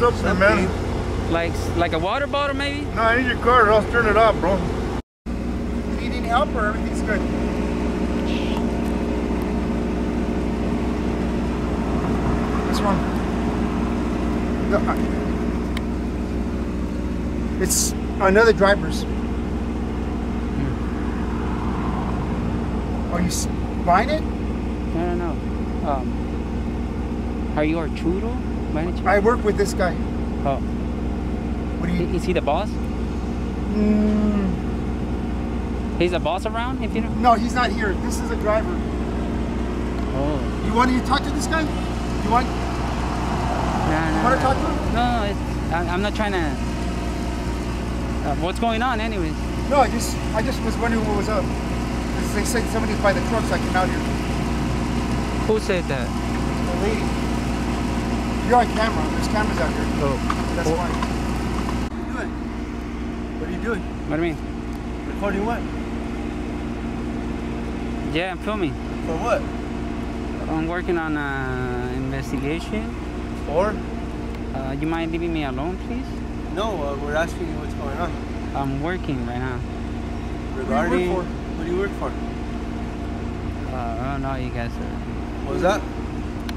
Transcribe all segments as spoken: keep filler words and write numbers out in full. something, something, man. Like like a water bottle, maybe? No, I need your card. I'll turn it off, bro. Do you need help or everything's good? This one. No, it's another driver's. Are you buying it? I don't know. Um, are you Arturo? I work with this guy. Oh. What do you? Is he the boss? Mm. He's the boss around, if you know? No, he's not here. This is a driver. Oh. You want to talk to this guy? You want? Nah, nah, you want to talk to him? No, no, it's, I, I'm not trying to. Uh, what's going on, anyways? No, I just, I just was wondering what was up. They said somebody's by the truck, so I came out here. Who said that? The lady. You're on camera. There's cameras out here. Oh. That's oh. Fine. What are you doing? What are you doing? What do you mean? Recording what? Yeah, I'm filming. For what? I'm working on an investigation. For? Uh, you mind leaving me alone, please? No, uh, we're asking you what's going on. I'm working right now. Regarding? What do you work for? What do you work for? Uh, I don't know, you guys are... What's that?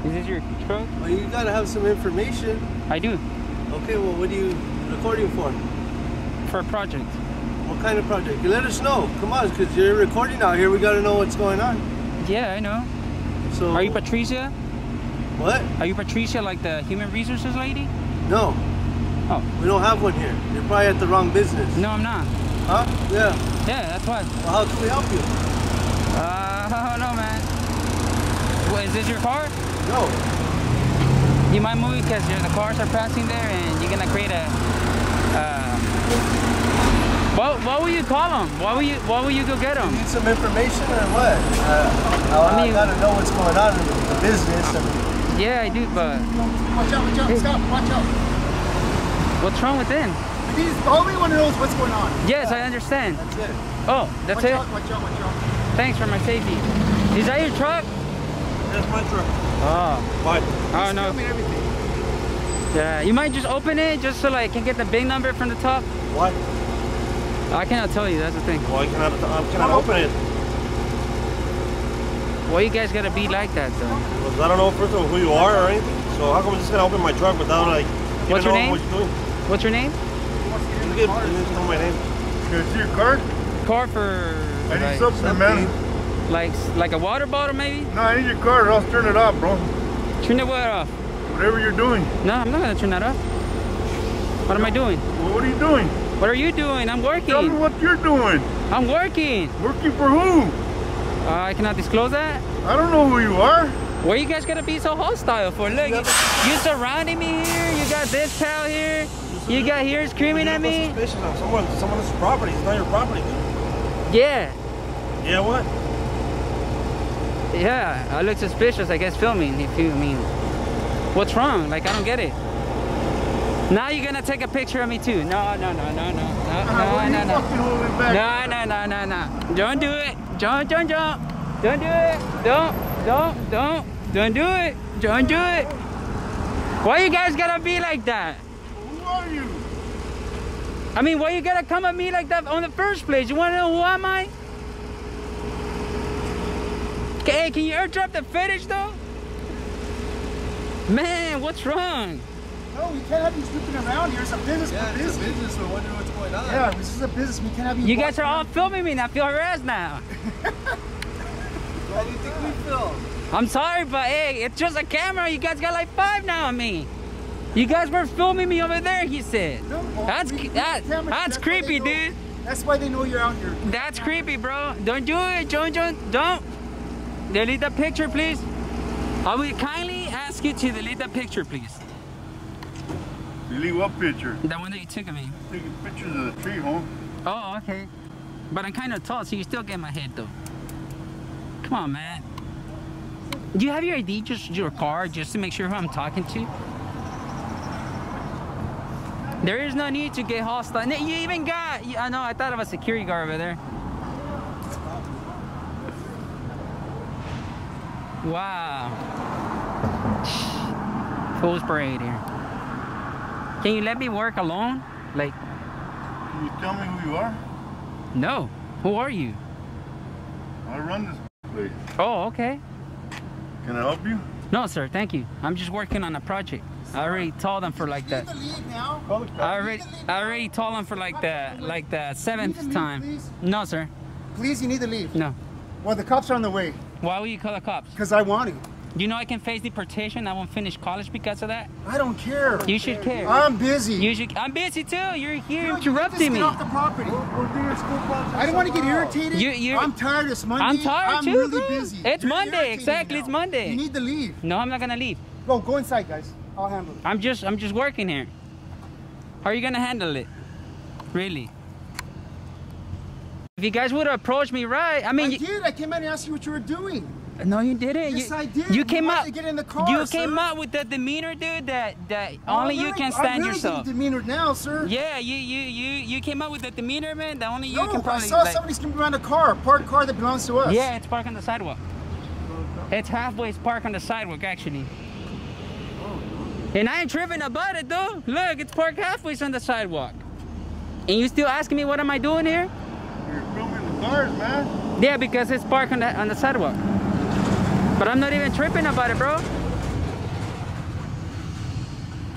Is this your truck? Well, you gotta have some information. I do. Okay, well, what are you recording for? For a project. What kind of project? You let us know. Come on, because you're recording out here. We gotta know what's going on. Yeah, I know. So... Are you Patricia? What? Are you Patricia, like the human resources lady? No. Oh. We don't have one here. You're probably at the wrong business. No, I'm not. Huh? Yeah. Yeah, that's why. Well, how can we help you? Uh, I don't know, man. What, is this your car? No. You might move it because the cars are passing there and you're going to create a... Uh, what, what will you call them? What will you, what will you go get them? You need some information or what? Uh, I, I mean, got to know what's going on in the business. And... Yeah, I do, but... Watch out, watch out, hey. Stop, watch out. What's wrong with them? He's the only one who knows what's going on. Yes, I understand. That's it. Oh, that's watch it? Out, watch out, watch out. Thanks for my safety. Is that your truck? That's my truck. Oh. What? I don't know. Everything. Yeah, you might just open it just so like, I can get the big number from the top. What? I cannot tell you, that's the thing. Well, I cannot, I cannot oh. open it. Why you guys gotta be like that, though? Well, I don't know first of all who you are or anything. So how come I'm just gonna open my truck without like... What's your name? What you're doing? What's your name? You didn't know my name. Can I see your card? Card for... I need like, something, something, man. Like like a water bottle, maybe? No, I need your card. I'll turn it off, bro. Turn the water off? Whatever you're doing. No, I'm not going to turn that off. What am I doing? Well, what are you doing? What are you doing? I'm working. Tell me what you're doing. I'm working. Working for who? Uh, I cannot disclose that. I don't know who you are. Where you guys got to be so hostile for? Look, you, you surrounding me here. You got this pal here. You got here screaming at me? Suspicious on someone, someone's property. It's not your property. Yeah. Yeah, what? Yeah, I look suspicious, I guess, filming, if you mean. What's wrong? Like, I don't get it. Now you're gonna take a picture of me, too. No, no, no, no, no, no, uh, no, no, no. Back. No, no, no, no, no. Don't do it. Don't, don't, don't. Don't do it. Don't, don't, don't. Don't do it. Don't do it. Why you guys gotta be like that? Are you? I mean, why you gotta come at me like that on the first place? You wanna know who am I? Okay, can you airdrop the footage though? Man, what's wrong? No, we can't have you snooping around here. It's a business. Yeah, for business. It's a business. We're wondering what's going on. Yeah, this is a business. We can't have you. You guys are all filming me, and I feel harassed now. Why do you think we film? I'm sorry, but hey, it's just a camera. You guys got like five now on me. You guys were filming me over there, he said. No, well, that's we, we that, that's, that's creepy, know, dude. That's why they know you're out here. That's creepy, bro. Don't do it, John John. Don't. Delete the picture, please. I will kindly ask you to delete the picture, please. Delete what picture? The one that you took of me. I'm taking pictures of the tree, home. Oh, okay. But I'm kind of tall, so you still get my head, though. Come on, man. Do you have your I D, just your card, just to make sure who I'm talking to? There is no need to get hostile. You even got, I know, I thought of a security guard over there. Wow. Fool's parade here. Can you let me work alone? Like, can you tell me who you are? No. Who are you? I run this place. Oh, okay. Can I help you? No, sir. Thank you. I'm just working on a project. I already told them for like that. I already, I already told them for like the, like the seventh time. No, sir. Please, you need to leave. No. Well, the cops are on the way. Why will you call the cops? Because I want to. You know I can face deportation. I won't finish college because of that. I don't care. You should care. I'm busy. You should. I'm busy too. You're here no, interrupting me. Get off the property. We're, we're doing school projects. I don't want to get irritated. You, you, I'm tired. It's Monday. I'm tired I'm too. I'm really bro. busy. It's you're Monday. Exactly. Now. It's Monday. You need to leave. No, I'm not gonna leave. Go, go inside, guys. I'll handle it. I'm just, I'm just working here. How are you gonna handle it? Really? If you guys would have approached me right, I mean. I did. I came out and asked you what you were doing. No, you didn't. Yes, you, I did. You came out. Get in the car, you sir. came out with the demeanor, dude. That that oh, only really, you can stand I really yourself. Demeanor now, sir. Yeah, you you you you came out with the demeanor, man. That only you no, can probably. I saw like, somebody's coming around a car, parked car that belongs to us. Yeah, it's parked on the sidewalk. It's halfway. It's parked on the sidewalk, actually. And I ain't tripping about it, though. Look, it's parked halfway it's on the sidewalk. And you still asking me what am I doing here? You're filming the cars, man. Yeah, because it's parked on the on the sidewalk. But I'm not even tripping about it, bro.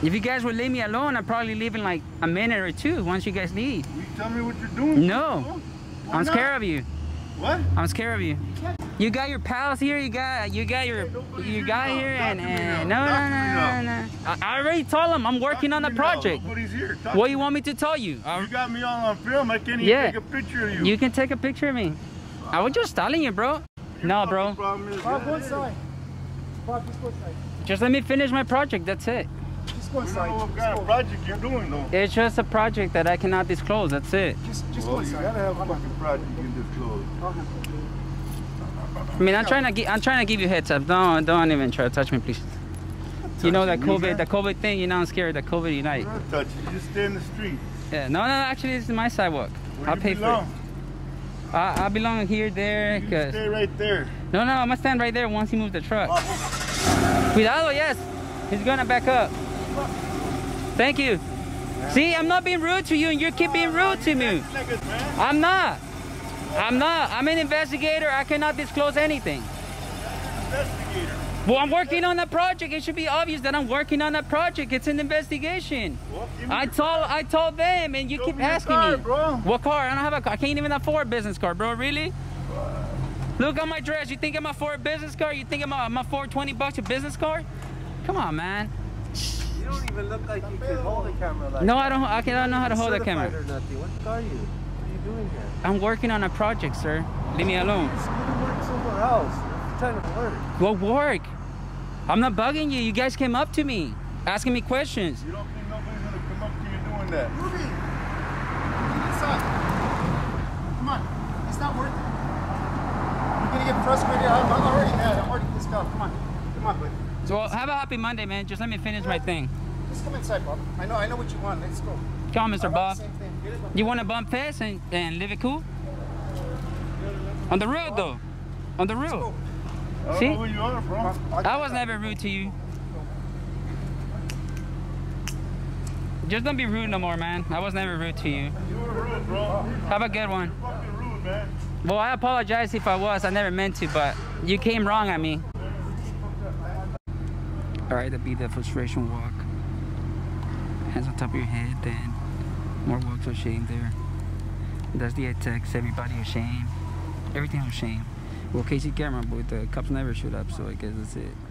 If you guys would leave me alone, I'm probably leaving like a minute or two once you guys leave. You tell me what you're doing. No. I'm not? scared of you. What? I'm scared of you. You got your pals here, you got you got your hey, you got here, here and, and no, no, no, no, no, no. I already told him I'm working Talk on the project. Nobody's here. Talk what do you want me to tell you? I'm, you got me all on film. I can't even yeah. take a picture of you. You can take a picture of me. I was just telling you, bro. Your no, bro. Bob, go inside. Bob, just go inside. Just let me finish my project. That's it. Just go inside. You know what kind just of project you're doing, though. It's just a project that I cannot disclose. That's it. Just, just well, go inside. You gotta have a fucking project you can disclose. I mean, I'm trying to give. I'm trying to give you heads up. Don't, don't even try to touch me, please. You know that COVID, that COVID thing. You know I'm scared. That COVID unite. You're not touching. You just stay in the street. Yeah. No, no. Actually, this is my sidewalk. Where I'll you pay belong? for it. I, I belong here, there. You cause... stay right there. No, no, I'm gonna stand right there once he moves the truck. Oh. Cuidado, yes. He's gonna back up. Thank you. Yeah. See, I'm not being rude to you, and you keep being rude to me. I'm not. I'm not. I'm an investigator. I cannot disclose anything. Investigator. Well, I'm working on a project. It should be obvious that I'm working on a project. It's an investigation. Well, I told I told them, and you Show keep me asking car, me. Bro. What car? I don't have a car. I can't even afford a business car, bro. Really? Bro. Look at my dress. You think I'm afford a business car? You think I'm I'm afford twenty bucks a business car? Come on, man. You don't even look like you can hold a camera like. No, that. I don't. I, can, I don't know how to hold a camera. Or nothing. What car are you? What are you doing here? I'm working on a project, sir. Leave me alone. It's gonna work somewhere else. You're trying to work. Well, work. I'm not bugging you. You guys came up to me, asking me questions. You don't think nobody's gonna come up to you doing that? Ruby, come on, it's not worth it. You're gonna get frustrated. I'm already mad. I'm already pissed off. Come on, come on, buddy. So have a happy Monday, man. Just let me finish yeah. my thing. Just come inside, Bob. I know, I know what you want. Let's go. Come on, Mister Bob. You want to bump fast and and live it cool? On the road, though. On the road. I See? You are, bro. I was never rude to you. Just don't be rude no more, man. I was never rude to you. You were rude, bro. Have a good one. You're fucking rude, man. Well, I apologize if I was. I never meant to, but you came wrong at me. Alright, that'd be the frustration walk. Hands on top of your head, then more walks of shame there. That's the text. Everybody of shame. Everything of shame. Well, Casey Cameron, but the cops never showed up, so I guess that's it.